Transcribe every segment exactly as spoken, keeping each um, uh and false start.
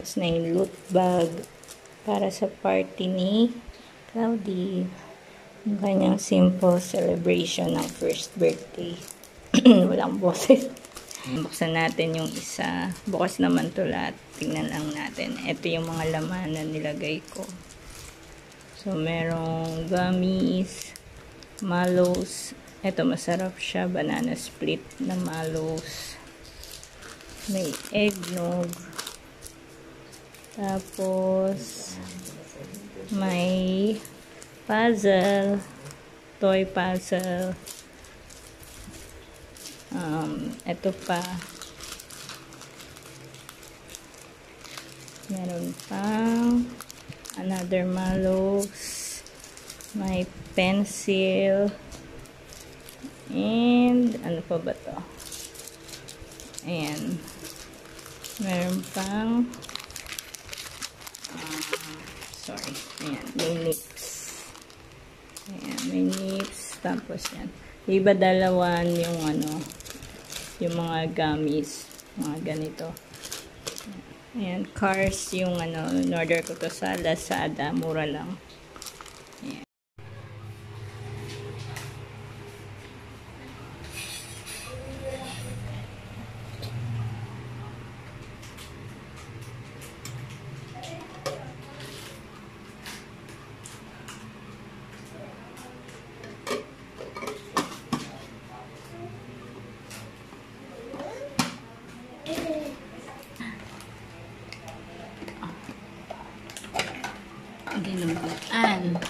box na yung loot bag para sa party ni Cloudy. Ang kanyang simple celebration ng first birthday. Walang boses. Buksan natin yung isa. Bukas naman to lahat. Tingnan lang natin. Ito yung mga laman na nilagay ko. So, merong gummies, mallows. Ito, masarap siya. Banana split na mallows. May eggnog. Tapos, may puzzle. Toy puzzle. Um, ito pa. Meron pang another mallows. May pencil. And, ano pa ba to? Ayan. Meron pang uh, sorry. Ayan. May nips. Ayan. May nips. Tapos yan. Iba dalawan yung ano, yung mga gummies. Mga ganito. Ayan. Cars yung ano, in-order ko to sa Lazada. Mura lang. Ginuguan.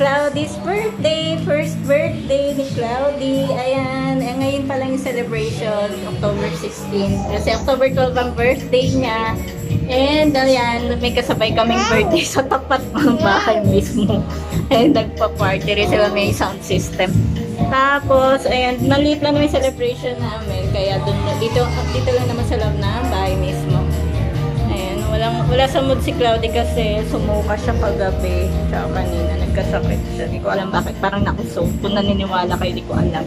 Cloudy's birthday, first birthday ni Cloudy. Ayan, eh, ngayon pa lang yung celebration, October sixteenth. Kasi October twelve ang birthday niya. And ayan, may kasabay kaming birthday sa tapat ng bahay mismo. Ayan, nagpa-party rin sila, may sound system. Tapos, ayan, maliit lang yung celebration namin. Kaya dun, dito, dito lang naman sa loob ng bahay mismo. Walang, wala sa mood si Cloudy kasi sumuka siya paggabi. Siya kanina nagkasakit siya. Hindi ko alam bakit. Parang nakusog. Kung naniniwala kayo, hindi ko alam.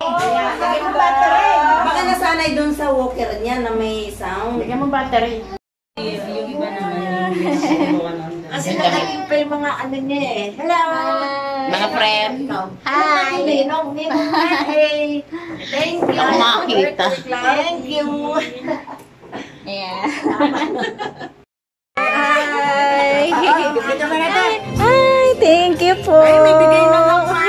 Lagyan mo battery. Baka nasanay doon sa walker niya na may sound. Lagyan mo battery. Yung iba naman yung kasi nakating pa yung mga ano niya eh. Hello! Mga friend! Hi! Hi! Thank you! Ang makakita. Thank you! Yeah. Hi! Hi! Thank you po! Ay, may bigay na lang pa!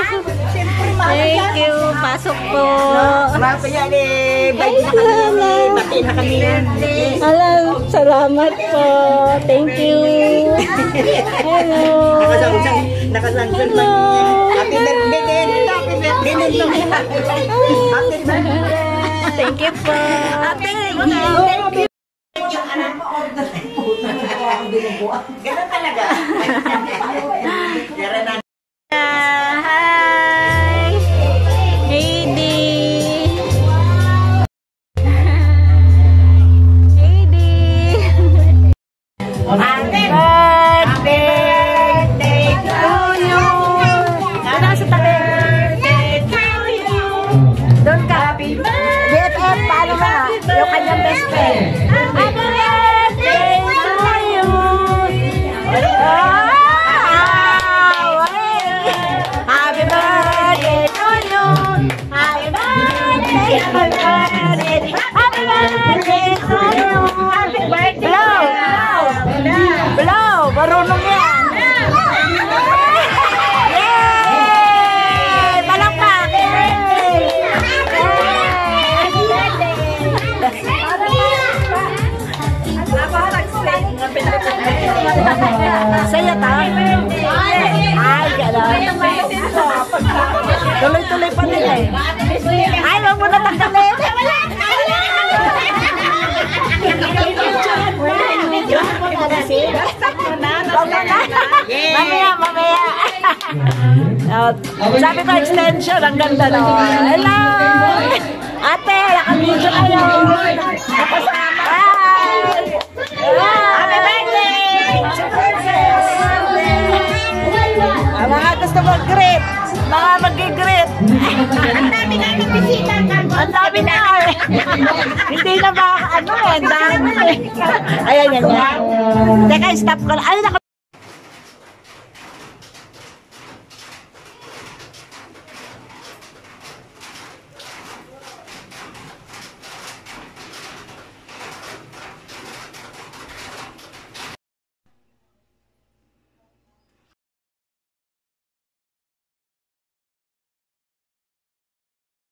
Siyempre, thank you! Pasok po! Maraming yalim! Bye na kami! Bati na kami! Alam! Salamat po! Thank you! Hello! Nakasangsang man! Happy birthday din! Happy birthday din! Happy birthday! Thank you po! Happy birthday! Yung anak ko order po. Ganun talaga! Hi! Heidi! Saya tahu. Ay, gano'n. Tuloy-tuloy pa nila eh. Ay, mo natanggalin. Wala! Wala! Mamaya, mamaya. Sabi ko extension, ang ganda na. Hello! Ate, naka-video kayo. Nakasama. Happy birthday! Ang mga gusto mag-greet. Mga mag-greet. Ang dami na ang bisita. Ang dami na. Hindi na ba, ano, ang dami. Ayan, yan. Teka, stop ko. Ay, naka-